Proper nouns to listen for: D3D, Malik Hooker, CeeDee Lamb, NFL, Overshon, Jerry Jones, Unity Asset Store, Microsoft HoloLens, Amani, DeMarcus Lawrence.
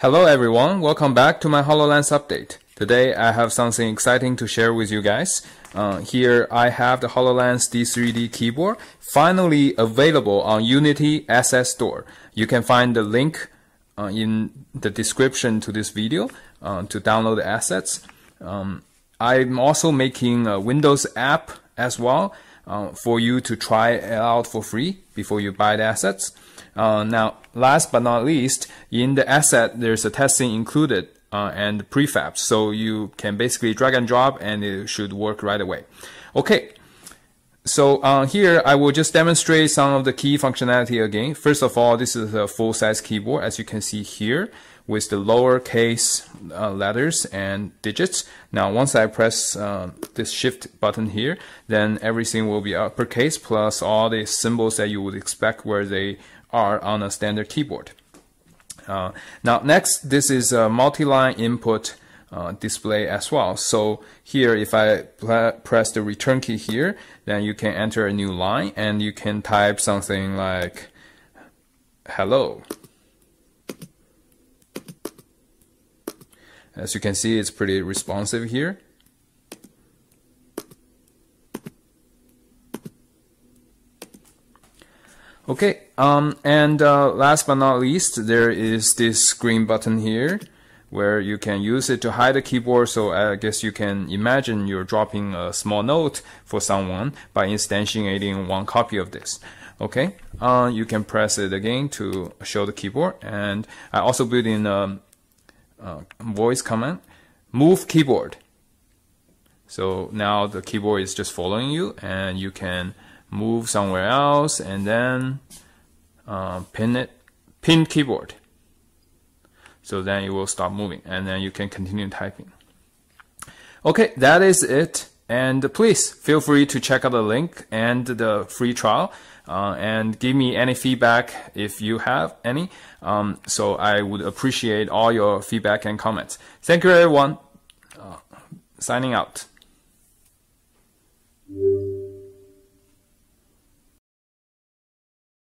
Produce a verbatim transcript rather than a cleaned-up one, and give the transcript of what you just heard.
Hello everyone, welcome back to my HoloLens update. Today I have something exciting to share with you guys. Uh, here I have the HoloLens D three D keyboard finally available on Unity Asset Store. You can find the link uh, in the description to this video uh, to download the assets. Um, I'm also making a Windows app as well uh, for you to try it out for free before you buy the assets. Uh, now, last but not least, in the asset, there's a testing included uh, and prefabs. So you can basically drag and drop and it should work right away. Okay, so uh, here I will just demonstrate some of the key functionality again. First of all, this is a full-size keyboard, as you can see here, with the lowercase uh, letters and digits. Now, once I press uh, this shift button here, then everything will be uppercase plus all the symbols that you would expect where they are on a standard keyboard. Uh, now next, this is a multi-line input uh, display as well. So here, if I press the return key here, then you can enter a new line and you can type something like hello. As you can see, it's pretty responsive here. Okay, um, and uh, last but not least, there is this green button here where you can use it to hide the keyboard. So I guess you can imagine you're dropping a small note for someone by instantiating one copy of this. Okay, uh, you can press it again to show the keyboard. And I also built in a, a voice command, move keyboard. So now the keyboard is just following you and you can move somewhere else and then uh, pin it, pin keyboard. So then it will stop moving and then you can continue typing. Okay, that is it. And please feel free to check out the link and the free trial uh, and give me any feedback if you have any. Um, so I would appreciate all your feedback and comments. Thank you everyone. Uh, signing out.